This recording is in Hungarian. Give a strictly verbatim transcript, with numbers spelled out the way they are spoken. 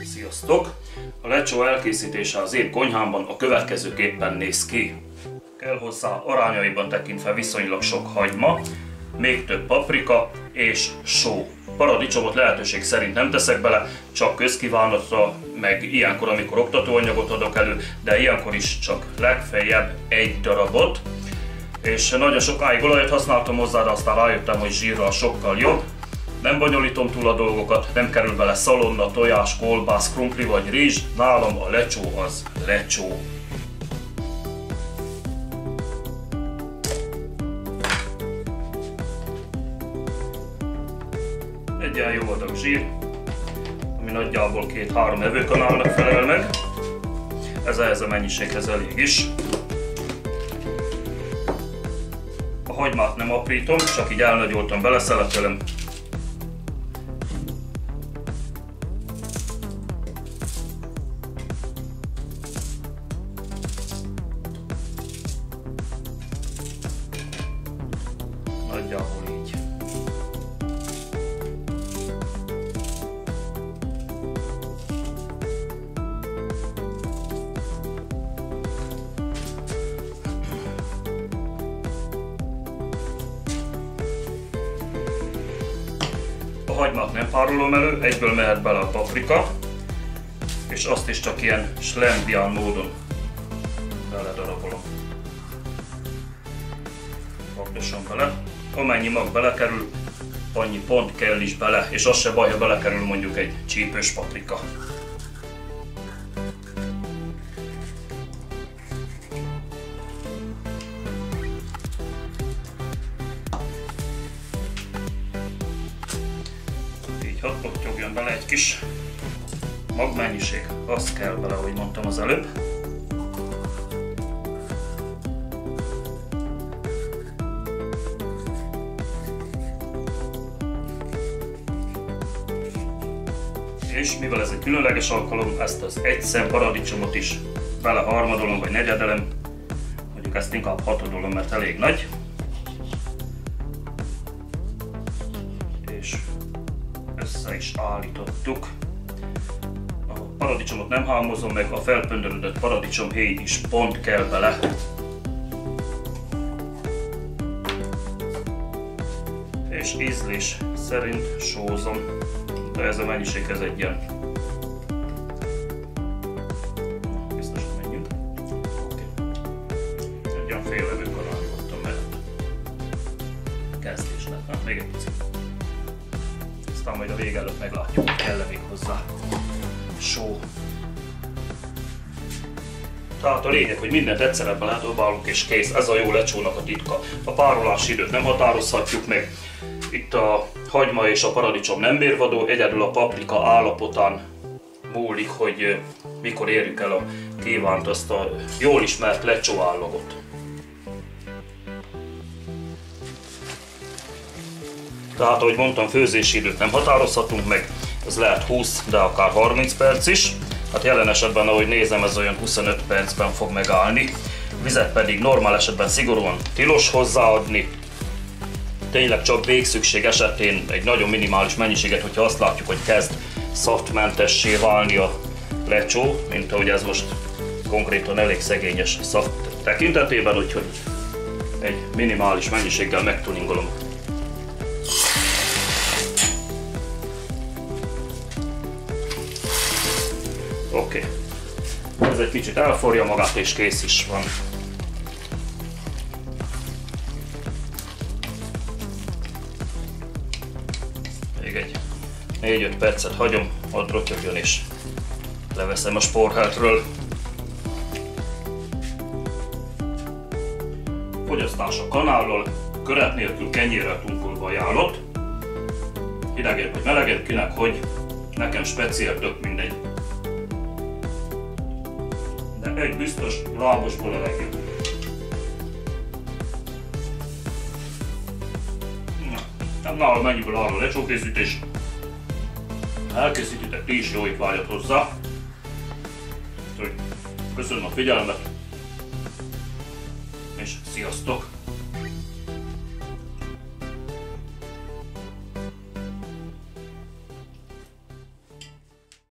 Sziasztok! A lecsó elkészítése az én konyhámban a következőképpen néz ki. Kell hozzá arányaiban tekintve viszonylag sok hagyma, még több paprika és só. Paradicsomot lehetőség szerint nem teszek bele, csak közkívánatra, meg ilyenkor, amikor oktatóanyagot adok elő, de ilyenkor is csak legfeljebb egy darabot. És nagyon sokáig olajat használtam hozzá, de aztán rájöttem, hogy zsírral sokkal jobb. Nem bonyolítom túl a dolgokat, nem kerül bele szalonna, tojás, kolbász, krumpli vagy rizs, nálam a lecsó az lecsó. Egy ilyen jó adag zsír, ami nagyjából két-három evőkanálnak felel meg. Ez ehhez a mennyiséghez elég is. A hagymát nem aprítom, csak így elnagyoltam, beleszeletelem. Nagyjából így. A hagymát nem párolom elő, egyből mehet bele a paprika, és azt is csak ilyen slendián módon beledarabolom. Fogdosom bele. Amennyi mag belekerül, annyi pont kell is bele, és az se baj, ha belekerül mondjuk egy csípős paprika. Így hadd pottyogjon bele egy kis magmennyiség, az kell bele, ahogy mondtam az előbb. És mivel ez egy különleges alkalom, ezt az egy szem paradicsomot is vele harmadolom vagy negyedelem, mondjuk ezt inkább hatodolom, mert elég nagy. És össze is állítottuk. A paradicsomot nem hámozom meg, a felpöndörödött paradicsomhéj is pont kell bele. És ízlés szerint sózom. De ez a mennyiséghez egy ilyen. Biztosan menjünk. Oké. Egy ilyen fél evőkanálra adtam, mert kezdésnek. Hát, még egy picit. Aztán majd a vége előtt meglátjuk, hogy kell-e még hozzá só. Tehát a lényeg, hogy mindent egyszerre beledobálunk és kész. Ez a jó lecsónak a titka. A párolási időt nem határozhatjuk meg. Itt a hagyma és a paradicsom nem mérvadó, egyedül a paprika állapotán múlik, hogy mikor érjük el a kívánt, azt a jól ismert lecsó állagot. Tehát, ahogy mondtam, főzési időt nem határozhatunk meg, ez lehet húsz, de akár harminc perc is. Hát jelen esetben, ahogy nézem, ez olyan huszonöt percben fog megállni. Vizet pedig normál esetben szigorúan tilos hozzáadni. Tényleg csak végszükség esetén egy nagyon minimális mennyiséget, hogyha azt látjuk, hogy kezd szaftmentessé válni a lecsó, mint ahogy ez most konkrétan elég szegényes szaft tekintetében, úgyhogy egy minimális mennyiséggel megtuningolom. Oké, okay. Ez egy kicsit elforja magát és kész is van. négy-öt percet hagyom, ott rotyogjon és leveszem a spórhátről. Fogyasztás a kanállal, köret nélkül kenyérrel tunkolva ajánlott. Hidegért vagy melegért, kinek hogy, nekem speciál, tök mindegy. De egy biztos, lábosból elegél. Nem nálam mennyiből áll a lecsókészítés. Elkészítitek ti is, jó étvágyat hozzá. Köszönöm a figyelmet, és sziasztok!